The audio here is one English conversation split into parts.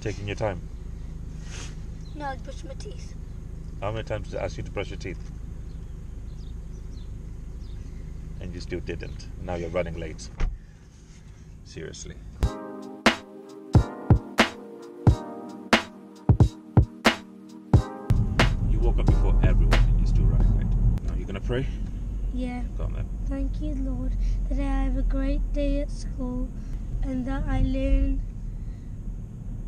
taking your time? No, I was brushing my teeth. How many times did I ask you to brush your teeth? And you still didn't. Now you're running late. Seriously. You woke up before everyone and you still running late. Now you're gonna pray? Yeah. Go on then. Thank you, Lord, that I have a great day at school and that I learn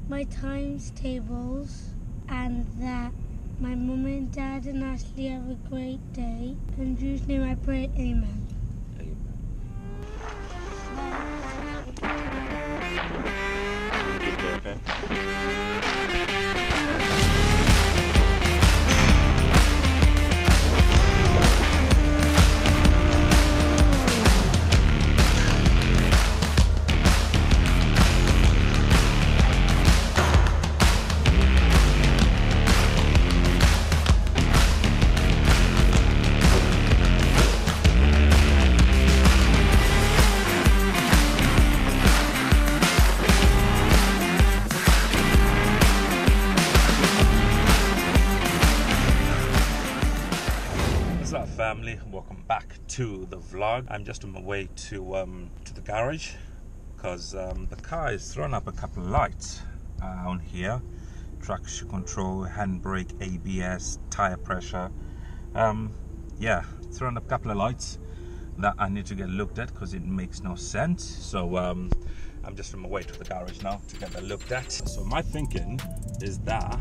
my times tables and that my mum and dad and Ashley have a great day. In Jesus' name I pray, amen. Okay. Family, welcome back to the vlog. I'm just on my way to the garage because the car is thrown up a couple of lights on here. Traction control, handbrake, ABS, tire pressure. Yeah, thrown up a couple of lights that I need to get looked at because it makes no sense. So I'm just on my way to the garage now to get that looked at. So my thinking is that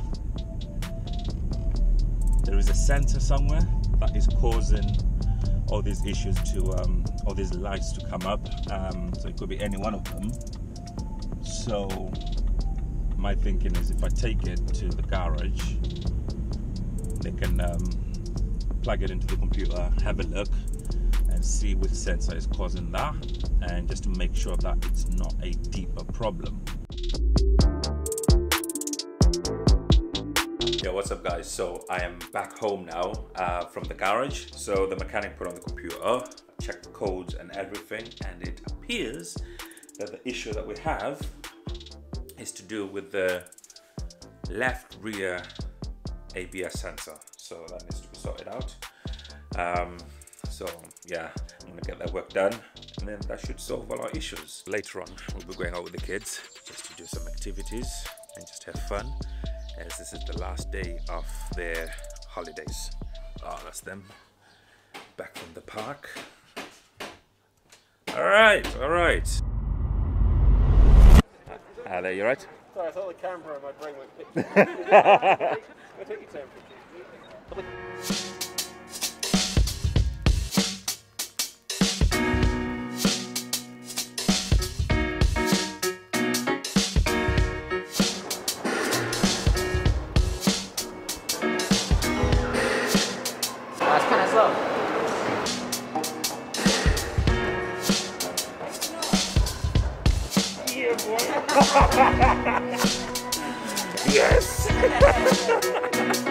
there is a sensor somewhere that is causing all these issues to all these lights to come up, so it could be any one of them. So my thinking is if I take it to the garage, they can plug it into the computer, have a look and see which sensor is causing that, and just to make sure that it's not a deeper problem. Yeah, what's up guys? So I am back home now from the garage. So the mechanic put on the computer, checked the codes and everything, and it appears that the issue that we have is to do with the left rear ABS sensor. So that needs to be sorted out. So yeah, I'm gonna get that work done and then that should solve all our issues. Later on, we'll be going out with the kids just to do some activities and just have fun, as this is the last day of their holidays. Oh, that's them back from the park. All right. Hello, you all right? Sorry, I thought the camera in my brain went picture. I'll take your temperature. Yes!